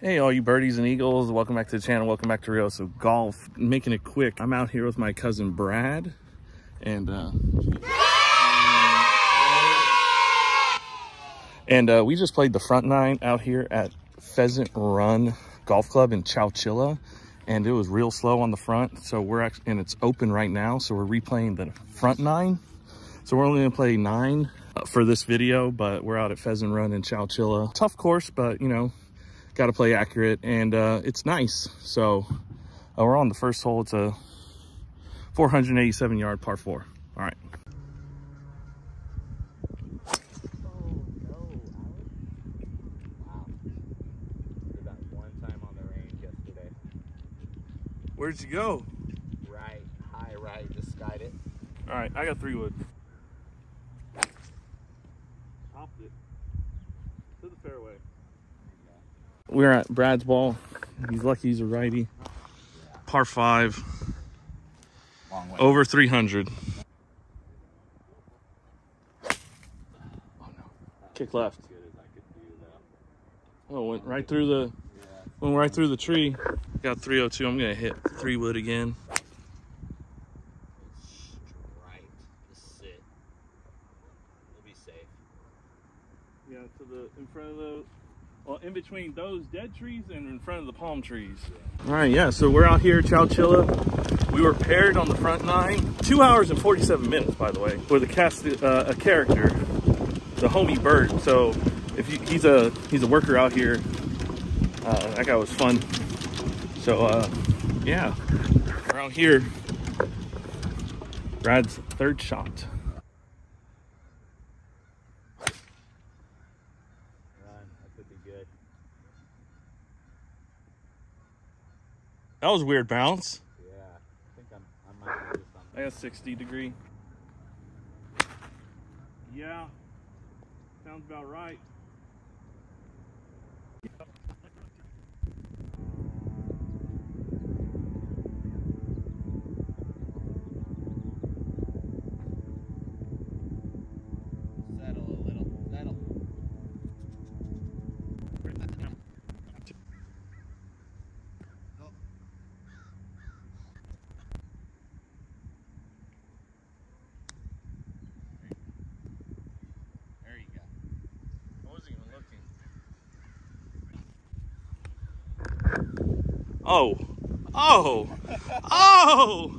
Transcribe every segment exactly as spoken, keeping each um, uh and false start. Hey all you birdies and eagles, welcome back to the channel, welcome back to Rancho Golf. Making it quick, I'm out here with my cousin Brad, and uh, and uh, we just played the front nine out here at Pheasant Run Golf Club in Chowchilla, and it was real slow on the front, so we're actually, and it's open right now, so we're replaying the front nine. So we're only gonna play nine for this video, but we're out at Pheasant Run in Chowchilla. Tough course, but you know, got to play accurate, and uh, it's nice. So uh, we're on the first hole. It's a four hundred eighty-seven yard par four. All right. Where'd you go? Right, high right, just skied it. All right, I got three wood. Topped it to the fairway. We're at Brad's ball. He's lucky he's a righty. Par five. Long way. Over three hundred. Oh no. Kick left. Oh, went right through the went right through the tree. Got three oh two. I'm gonna hit three wood again. Right to sit. We'll be safe. Yeah, to the in front of the Well, in between those dead trees and in front of the palm trees. All right, yeah, so we're out here at Chowchilla. We were paired on the front nine. Two hours and forty-seven minutes, by the way, with a cast, uh, a character, the homie Bird. So if you, he's a he's a worker out here. Uh, that guy was fun. So, uh, yeah, we're out here. Brad's third shot. That was a weird bounce. Yeah, I think I'm, I might do something. I got sixty degree. Yeah, sounds about right. Oh, oh, oh!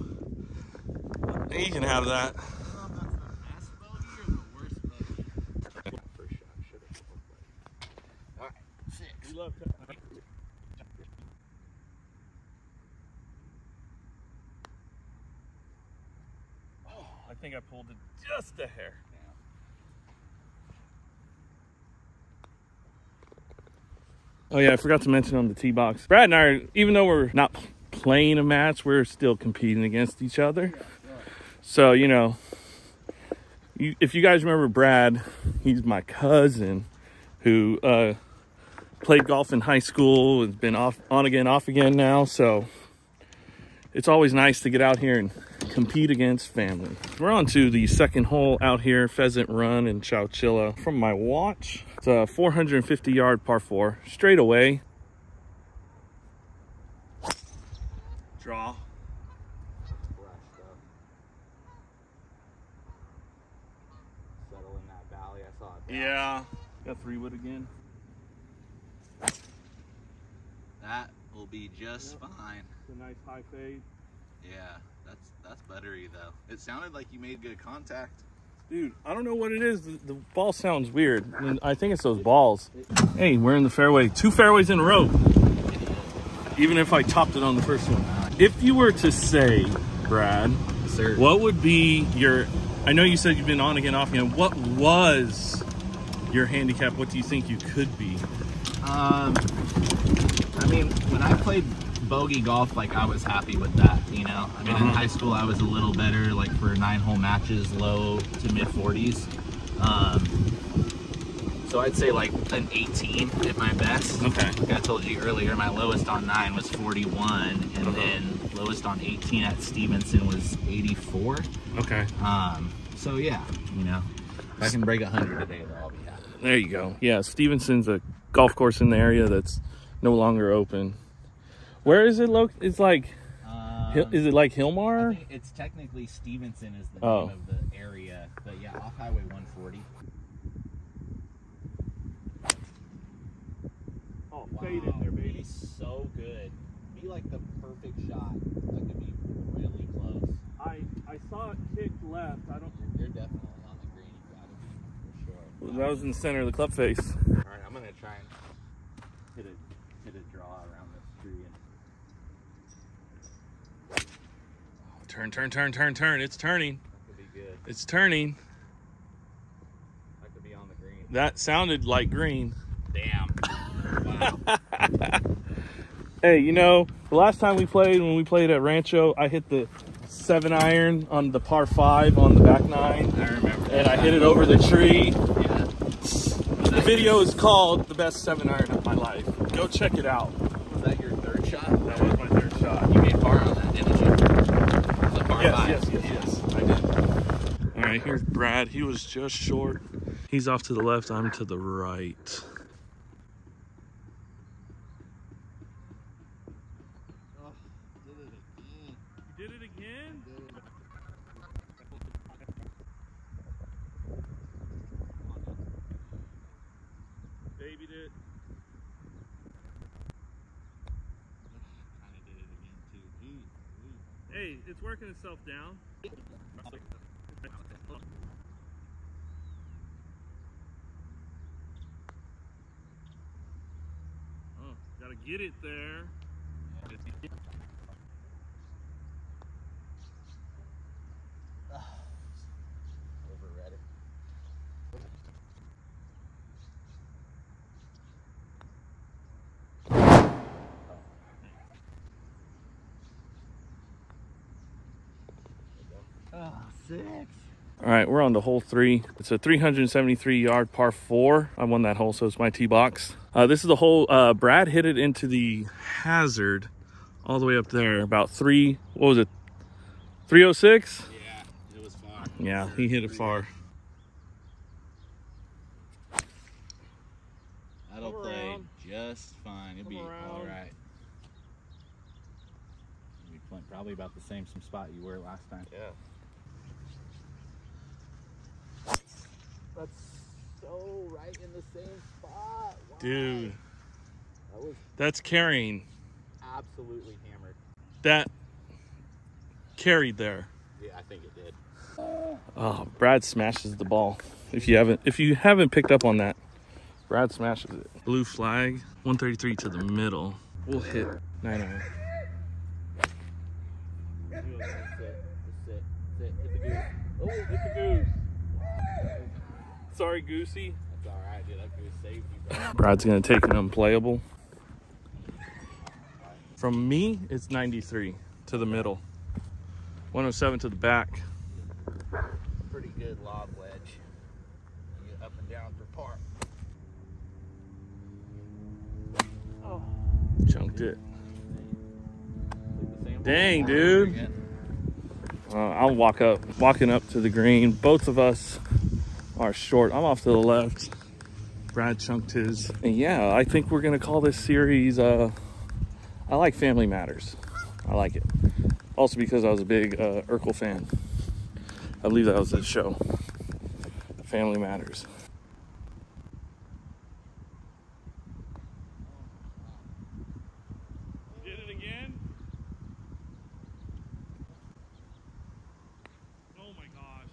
You can have that. All right, six. Oh, I think I pulled it just a hair. Oh yeah, I forgot to mention on the tee box. Brad and I, are, even though we're not playing a match, we're still competing against each other. Yeah, yeah. So, you know, you, if you guys remember Brad, he's my cousin who uh, played golf in high school and has been off, on again, off again now. So it's always nice to get out here and compete against family. We're on to the second hole out here, Pheasant Run in Chowchilla. From my watch, it's a four hundred fifty yard par four, straight away. Draw. Settle in that valley, I saw it. Yeah, got three wood again. That will be just yep. Fine. It's a nice high fade. Yeah, that's that's buttery though. It sounded like you made good contact. Dude, I don't know what it is. The, the ball sounds weird. I, mean, I think it's those balls. Hey, we're in the fairway. Two fairways in a row. Even if I topped it on the first one. If you were to say, Brad, yes, sir. What would be your, I know you said you've been on again, off again. What was your handicap? What do you think you could be? Um, I mean, when I played bogey golf, like I was happy with that, you know. I mean, uh-huh. in high school I was a little better, like for nine hole matches, low to mid forties. Um, so I'd say like an eighteen at my best. Okay. Like I told you earlier, my lowest on nine was forty-one, and uh-huh. then lowest on eighteen at Stevenson was eighty-four. Okay. Um, so yeah, you know, if I can break one hundred today, then I'll be happy. There you go. Yeah, Stevenson's a golf course in the area that's no longer open. Where is it located? It's like, um, is it like Hilmar? I think it's technically Stevenson is the oh. name of the area, but yeah, off Highway one forty. Oh, wow. Fade in there, baby. He's so good. Be like the perfect shot. Like to be really close. I I saw it kick left. I don't. You're, you're definitely on the green. You gotta be for sure. Well, that was in the center of the club face. All right, I'm gonna try and hit a hit a draw around this tree. And turn, turn, turn, turn, turn. It's turning. That could be good. It's turning. That could be on the green. That sounded like green. Damn. Wow. Hey, you know, the last time we played, when we played at Rancho, I hit the seven iron on the par five on the back nine. I remember. And I hit it over the tree. Yeah. The video is called The Best Seven Iron of My Life. Go check it out. Was that your third shot? That was my third shot. You made par on that, didn't you? Yes, yes, yes, yes, I did. All right, here's Brad. He was just short. He's off to the left, I'm to the right. Oh, did it again. You did it again? Did it. Babied it. Hey, it's working itself down. Oh, gotta get it there. Overread it. Oh, six. All right, we're on to hole three. It's a three hundred seventy-three yard par four. I won that hole, so it's my tee box. Uh, this is the hole uh, Brad hit it into the hazard all the way up there, about three, what was it, three oh six? Yeah, it was far. Yeah, he hit it far. That'll play just fine. It'll be all right. It'll be probably about the same some spot you were last time. Yeah. That's so right in the same spot. Wow. Dude. That was That's carrying. Absolutely hammered. That carried there. Yeah, I think it did. Oh, Brad smashes the ball. If you haven't if you haven't picked up on that, Brad smashes it. Blue flag, one thirty-three to the middle. We'll hit nine iron. That's it. That's it. That's it. Hit the goose. Oh, hit the goose. Sorry, Goosey. That's all right, dude. That goose saved you, bro. Brad's going to take an unplayable. From me, it's ninety-three to the middle. one oh seven to the back. Pretty good log wedge. You get up and down for par. Oh. Chunked it. Dang, dude. Uh, I'll walk up. Walking up to the green. Both of us are short. I'm off to the left. Brad chunked his. And yeah, I think we're gonna call this series uh I like Family Matters. I like it. Also because I was a big uh Urkel fan. I believe that was that show. Family Matters. Did it again? Oh my gosh.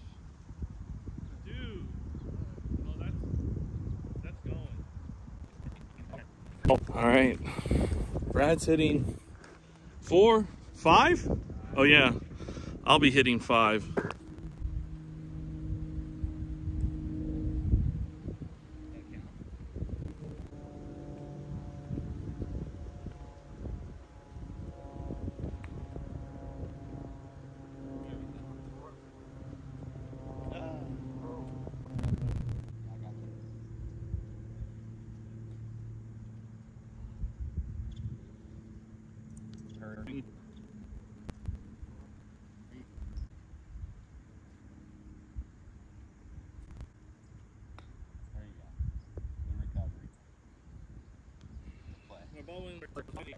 All right, Brad's hitting four, five? Oh yeah, I'll be hitting five. here. There you go. In recovery. Play. The ball in recovery.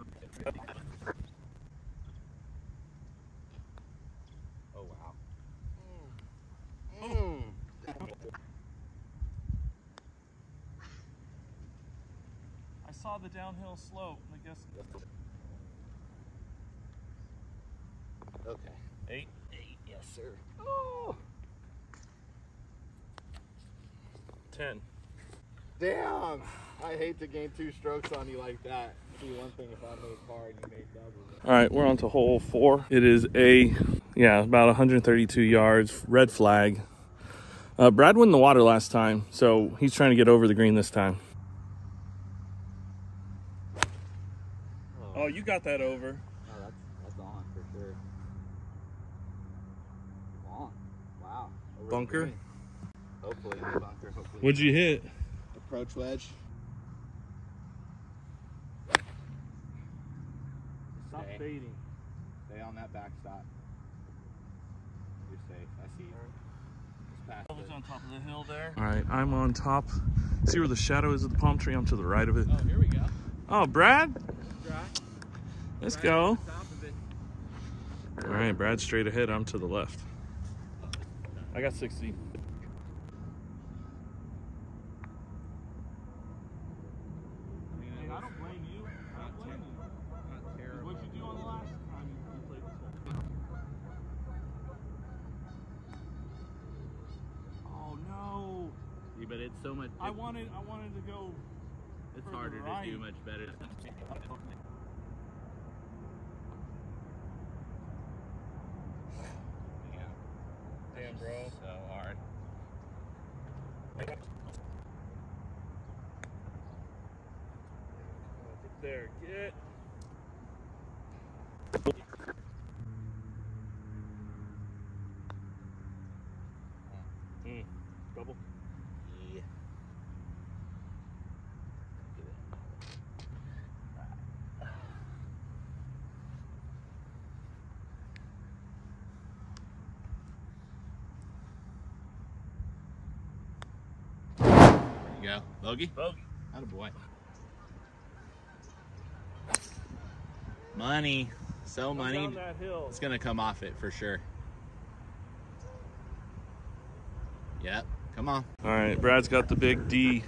Oh, wow. Mm. Mm. I saw the downhill slope, I guess. Okay. Eight? Eight, yes, sir. Oh! Ten. Damn! I hate to gain two strokes on you like that. See, one thing if I made par and you made double. Alright, we're on to hole four. It is a, yeah, about one hundred thirty-two yards, red flag. Uh, Brad went in the water last time, so he's trying to get over the green this time. Oh, you got that over. Oh, that's, that's on for sure. On. Wow. Over bunker? Hopefully, bunker. Hopefully. What'd you hit? Approach wedge. Stop Stay. fading. Stay on that backstop. You're safe. I see you. Just on top of the hill there. All right, I'm on top. See where the shadow is of the palm tree? I'm to the right of it. Oh, here we go. Oh, Brad? Let's go. All right, Brad, straight ahead. I'm to the left. I got sixty. But it's so much. I wanted, I wanted to go. It's harder to do much better. Damn, damn, bro. So hard. There, get. Mm. Double. Go. Bogey? Bogey. Atta boy. Money. So money. It's going to come off it for sure. Yep. Come on. All right. Brad's got the big D.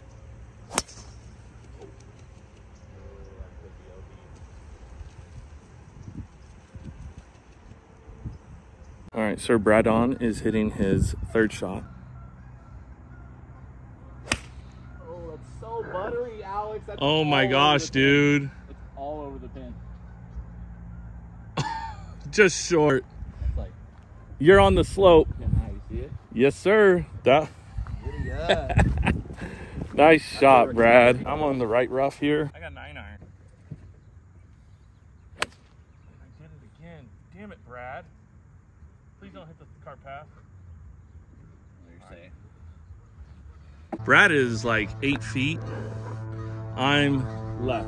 All right. Sir Bradon is hitting his third shot. That's oh my gosh, dude. It's all over the pin. Just short. That's like, you're on the slope. Yeah, you see it? Yes, sir. That... nice shot, Brad. I'm on the right rough here. I got nine iron. I did it again. Damn it, Brad. Please don't hit the car path. What are you saying? Brad is like eight feet. I'm left.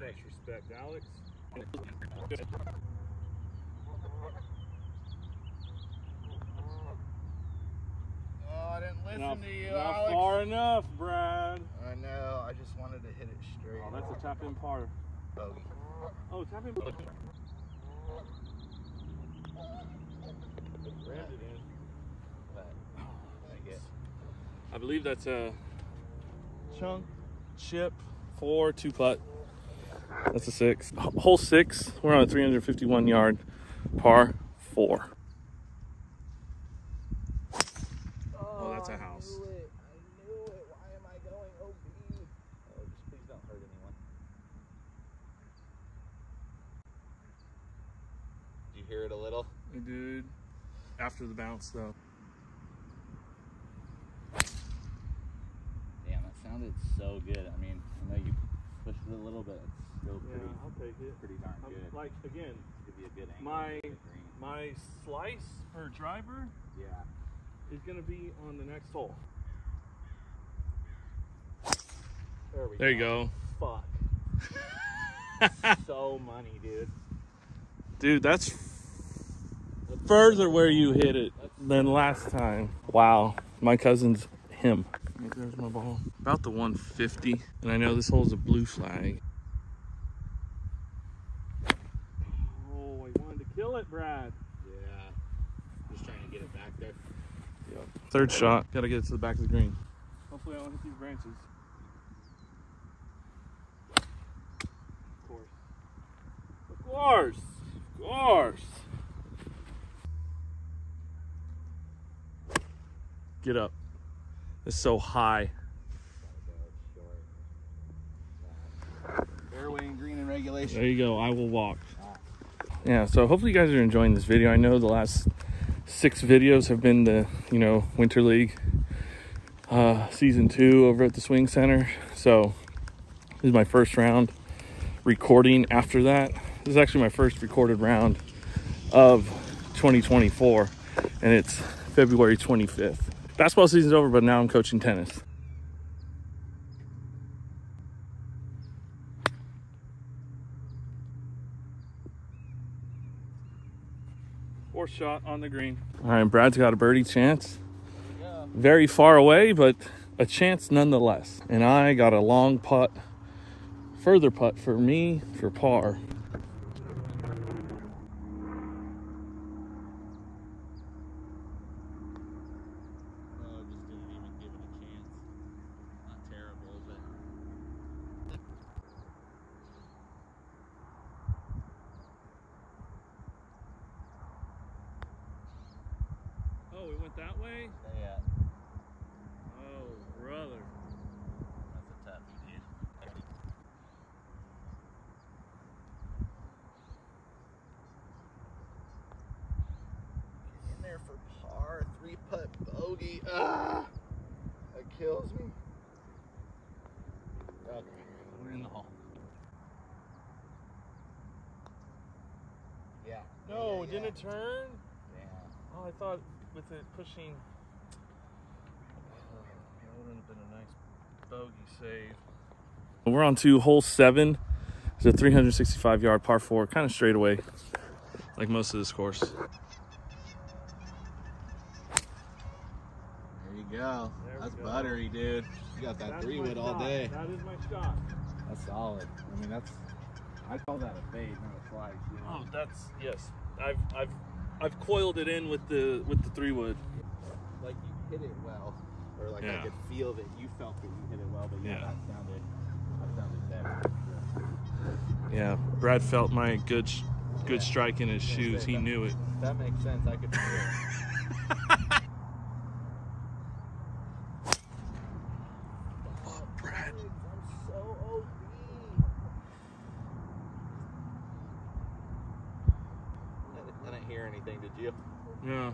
Much respect, Alex. Oh, I didn't listen not, to you, not Alex. Far enough, Brad. I know. I just wanted to hit it straight. Oh, that's a tap in par. Oh, oh tap in par. Brad it in. I guess. I believe that's a chunk, chip, four, two putt. That's a six. Hole six. We're on a three hundred fifty-one yard par four. Oh, oh that's a house. I knew it. I knew it. Why am I going O B? Oh, just please don't hurt anyone. hear it a little. I did. After the bounce, though. Damn, that sounded so good. I mean, I know you pushed it a little bit. It's still yeah, pretty, I'll take it. Pretty darn good. I'm, like, again, be a good my, my slice per driver yeah. is going to be on the next hole. There we there go. There you go. Fuck. So money, dude. Dude, that's further where you hit it than last time. Wow. My cousin's him. There's my ball. About the one fifty. And I know this hole's a blue flag. Oh, I wanted to kill it, Brad. Yeah. Just trying to get it back there. Yep. Third shot. Got to get it to the back of the green. Hopefully I won't hit these branches. Of course. Of course. Of course. Get up. It's so high. Fairway and green in regulation. There you go. I will walk. Yeah, so hopefully you guys are enjoying this video. I know the last six videos have been the, you know, Winter League uh, season two over at the Swing Center. So this is my first round recording after that. This is actually my first recorded round of twenty twenty-four, and it's February twenty-fifth. Basketball season's over, but now I'm coaching tennis. Fourth shot on the green. All right, Brad's got a birdie chance. Yeah. Very far away, but a chance nonetheless. And I got a long putt, further putt for me for par. That way? Yeah. Oh, brother. That's a toughie, dude. Get in there for par, three putt bogey. Ah! That kills me. Okay, we're in the hole. Yeah. No, yeah, didn't yeah. it turn? Yeah. Oh, I thought. With it pushing, it would have been a nice bogey save. We're on to hole seven. It's a three hundred sixty-five yard par four, kind of straight away, like most of this course. There you go. There That's go. buttery, dude. You got that that's three wood all day. That is my shot. That's solid. I mean, that's. I call that a fade, not a flag. You know? Oh, that's yes. I've I've. I've coiled it in with the with the three wood. Like you hit it well, or like yeah. I could feel that you felt that you hit it well, but yeah, yeah. that sounded that sounded better. Yeah. yeah, Brad felt my good good yeah. strike in his yeah, shoes. He that, knew it. That makes sense. I could feel it. Oh, Brad, I'm so O B. I didn't hear anything, did you? Yeah.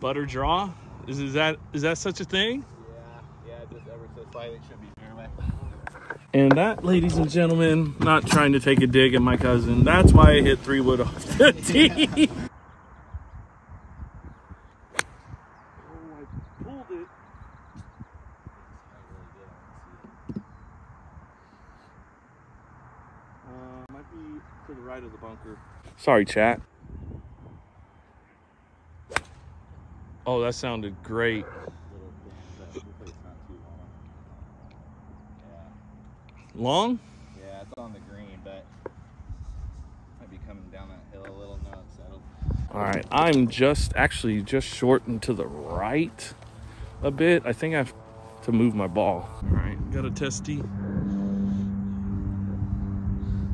Butter draw? Is, is that is that such a thing? Yeah, yeah, just ever so slightly. It should be fairway. And that, ladies and gentlemen, not trying to take a dig at my cousin. That's why I hit three wood off the tee. Yeah. To the right of the bunker. Sorry, chat. Oh, that sounded great. Long? Yeah, it's on the green, but might be coming down that hill a little now. All right, I'm just actually just short and to the right a bit. I think I have to move my ball. All right, got a testy.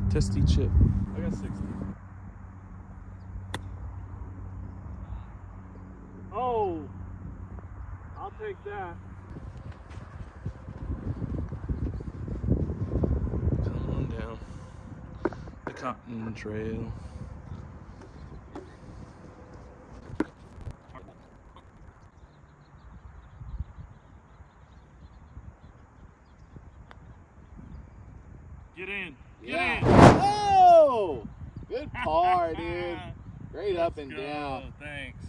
Testy chip. I got sixty. Oh, I'll take that. something trail. Get in. Get yeah. in. Oh! Good par, dude. Great up and go. down. Thanks.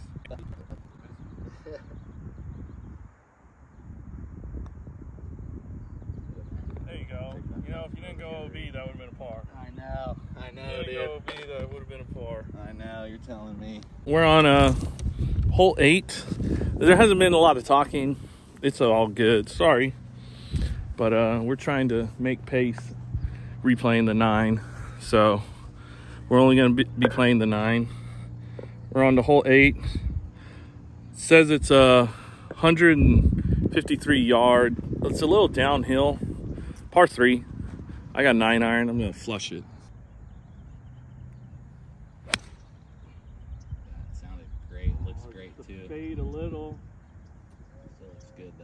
There you go. You know, if you didn't go O B, that would have been a par. I know. I know, dude. If you didn't dude. go O B, that would have been a par. I know. You're telling me. We're on a hole eight. There hasn't been a lot of talking. It's all good. Sorry. But uh, we're trying to make pace replaying the nine. So we're only going to be, be playing the nine. We're on the hole eight. It says it's a one hundred fifty-three yard. It's a little downhill. Par three. I got nine iron. I'm going to flush it. That sounded great. Looks great too. Fade a little. So it's good though.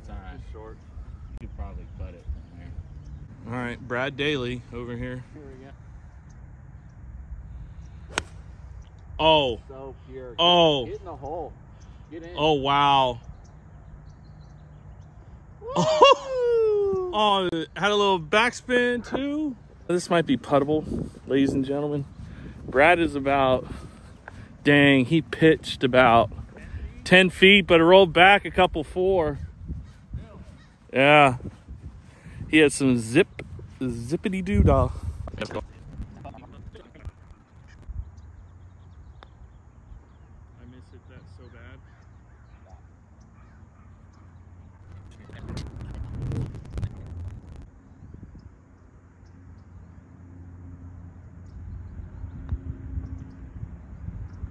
It's all right. Short. You could probably putt it from there. All right, Brad Daly over here. Here we go. Oh. So pure. Oh. Get in the hole. Get in. Oh wow. Oh. Oh, had a little backspin too. This might be puttable, ladies and gentlemen. Brad is about, dang, he pitched about ten feet, but it rolled back a couple four. Yeah. He had some zip, zippity doodah. I miss it that so bad.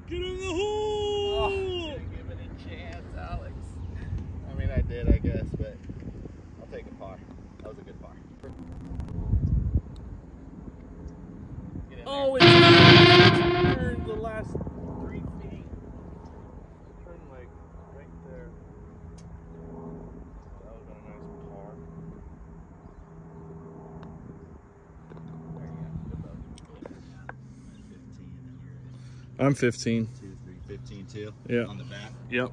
Get in the hole! Oh, I should have given it a chance, Alex. I mean, I did, I guess, but I'll take a par. That was a good par. Get in there. Oh, it turned the last three feet. Turn like right there. That was a nice par. There you go. fifteen. I'm fifteen. two, three, fifteen too. Yeah. On the back. Yep.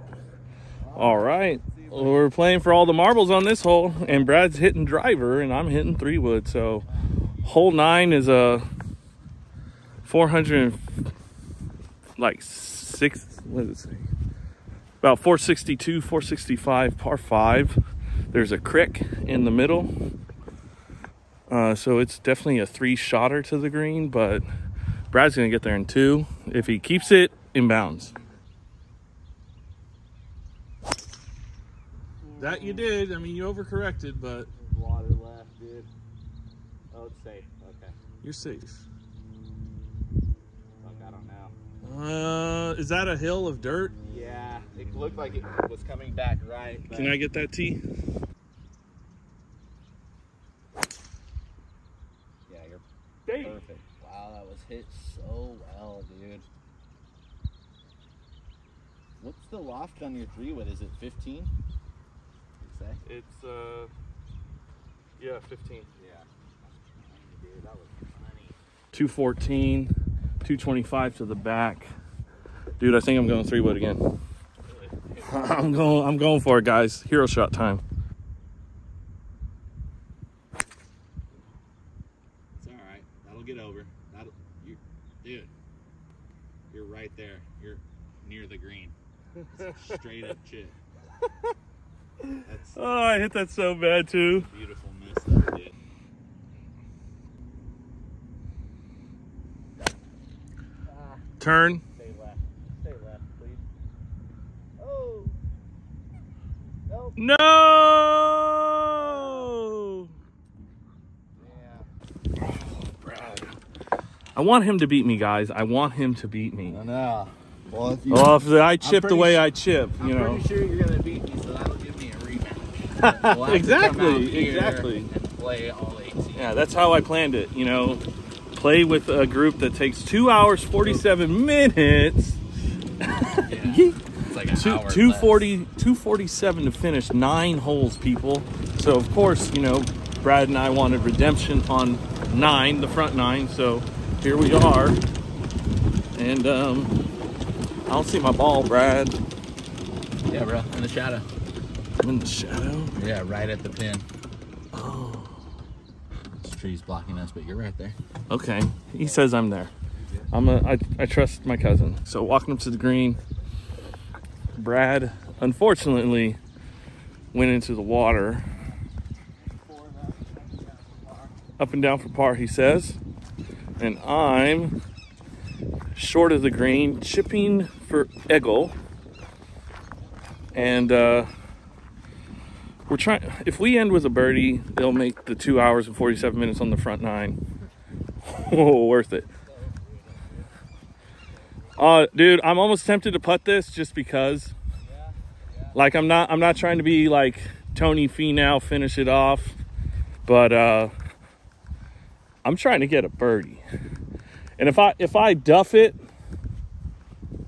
All right. Well, we're playing for all the marbles on this hole, and Brad's hitting driver, and I'm hitting three wood. So, hole nine is a four hundred, like six. What does it say? About four sixty-two, four sixty-five, par five. There's a crick in the middle, uh, so it's definitely a three-shotter to the green. But Brad's gonna get there in two if he keeps it in bounds. That you did. I mean, you overcorrected, but... There's water left, dude. Oh, it's safe. Okay. You're safe. Fuck, I don't know. Uh, is that a hill of dirt? Yeah. It looked like it was coming back right. But... Can I get that tee? Yeah, you're Dang. perfect. Wow, that was hit so well, dude. What's the loft on your three-wood? Is it fifteen? It's uh yeah, fifteen. Yeah. Dude, that was funny. two fourteen, two twenty-five to the back. Dude, I think I'm going three wood again. I'm going I'm going for it, guys. Hero shot time. It's all right. That'll get over. That'll you dude. You're right there. You're near the green. It's a straight up chip. That's, oh, I hit that so bad too. Beautiful miss that did. Ah, turn. Stay left. Stay left, please. Oh. Nope. No. Oh. Yeah. Oh, Brad. I want him to beat me, guys. I want him to beat me. I know. Well, if, you, well, if I chip the way sure, I chip, you I'm know. I'm pretty sure you're gonna beat me, so that'll give me a rematch. We'll exactly, exactly. And play all eighteen. Yeah, that's how I planned it. You know, play with a group that takes two hours forty-seven minutes. Yeah, it's like an two, hour. Two forty, two forty-seven to finish nine holes, people. So of course, you know, Brad and I wanted redemption on nine, the front nine. So here we are. And um, I don't see my ball, Brad. Yeah, bro, in the shadow. I'm in the shadow? Yeah, right at the pin. Oh. This tree's blocking us, but you're right there. Okay, he says I'm there. I'm a, I, I trust my cousin. So walking up to the green, Brad unfortunately went into the water. Up and down for par, he says. And I'm short of the green, chipping for eagle. And uh, we're trying, if we end with a birdie, they'll make the two hours and forty-seven minutes on the front nine. Oh, worth it. Uh, dude, I'm almost tempted to putt this just because. Yeah, yeah. Like, I'm not, I'm not trying to be like Tony Finau, finish it off, but uh, I'm trying to get a birdie. And if I, if I duff it,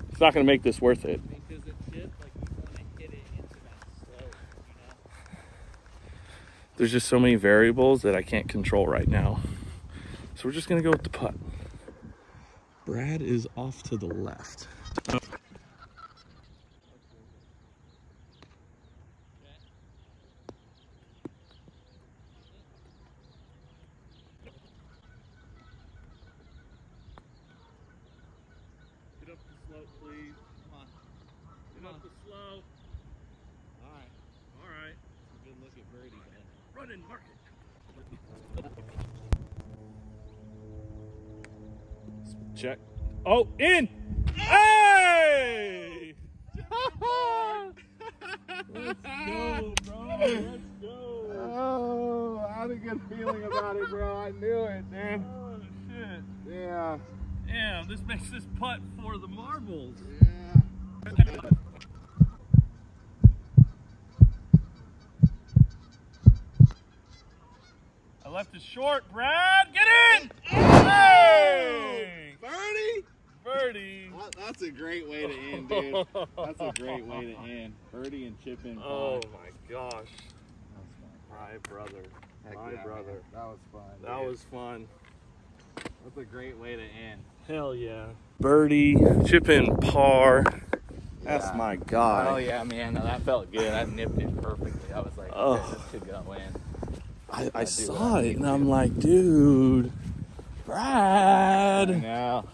it's not going to make this worth it. Because it should, like, you want to hit it into that slope, you know? There's just so many variables that I can't control right now. So we're just going to go with the putt. Brad is off to the left. Get up the slope, please. Come on. Get up the slope. All right. All right. Good look at birdie, man. Run and mark it. Check. Oh, in! Hey! Let's go, bro. Let's go. Oh, I had a good feeling about it, bro. I knew it, dude. Oh, shit. Yeah. Yeah, this makes this putt for the marbles. Yeah. I left it short, Brad. Get in! Hey! Birdie! Birdie! That's a great way to end, dude. That's a great way to end. Birdie and chip in. Oh my gosh. That was fun. My brother. Heck my yeah, brother. Man. That was fun. That dude. was fun. That's a great way to end. Hell yeah. Birdie, chip in par. Yeah. That's my guy. Oh yeah, man. No, that felt good. I nipped it perfectly. I was like, oh. This could go in. I, I saw it, and I'm like, dude. Brad. I know.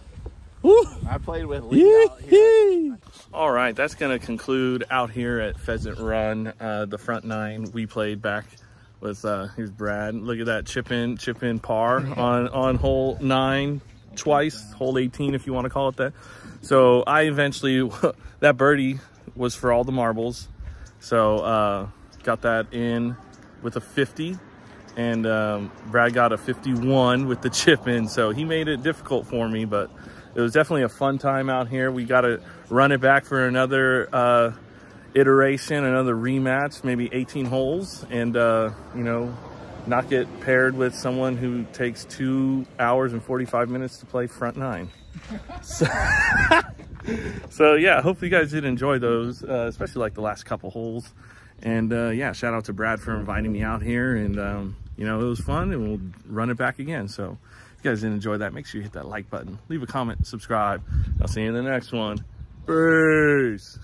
Woo. I played with Lee out here. All right, that's going to conclude out here at Pheasant Run. Uh, the front nine we played back with, uh, here's Brad. Look at that chip in, chip in par on, on hole nine twice, hole eighteen if you want to call it that. So I eventually, that birdie was for all the marbles. So uh, got that in with a fifty. And um, Brad got a fifty-one with the chip in, so he made it difficult for me, but it was definitely a fun time out here. We got to run it back for another uh, iteration, another rematch, maybe eighteen holes, and, uh, you know, not get paired with someone who takes two hours and forty-five minutes to play front nine. So, so yeah, hopefully you guys did enjoy those, uh, especially like the last couple holes. And uh, yeah, shout out to Brad for inviting me out here. And, um, you know, it was fun and we'll run it back again. So if you guys did enjoy that, make sure you hit that like button, leave a comment, subscribe. I'll see you in the next one. Peace.